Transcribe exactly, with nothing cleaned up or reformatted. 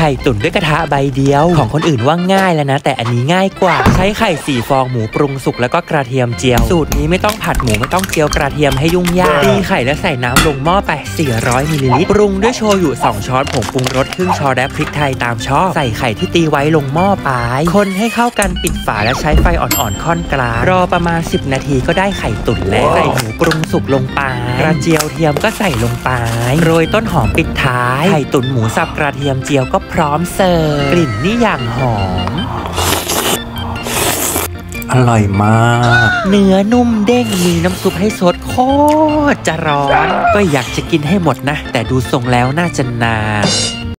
ไข่ตุ๋นด้วยกระทะใบเดียวของคนอื่นว่าง่ายแล้วนะแต่อันนี้ง่ายกว่าใช้ไข่สี่ฟองหมูปรุงสุกแล้วก็กระเทียมเจียวสูตรนี้ไม่ต้องผัดหมูไม่ต้องเจียวกระเทียมให้ยุ่งยากตีไข่แล้วใส่น้ำลงหม้อไปสี่ร้อยมิลลิลิตรปรุงด้วยโชยุสองช้อนผงปรุงรสครึ่งช้อนและพริกไทยตามชอบใส่ไข่ที่ตีไว้ลงหม้อไปคนให้เข้ากันปิดฝาและใช้ไฟอ่อนๆค่อนกลางรอประมาณสิบนาทีก็ได้ไข่ตุ๋นแล้วใส่หมูปรุงสุกลงไปกระเจียวเทียมก็ใส่ลงไปโรยต้นหอมปิดท้ายไข่ตุ๋นหมูสับกระเทียมเจียวก็พร้อมเสิร์ฟกลิ่นนี่อย่างหอมอร่อยมากเนื้อนุ่มเด้งมีน้ำซุปให้สดโคตรจะร้อนก็อยากจะกินให้หมดนะแต่ดูทรงแล้วน่าจะนาน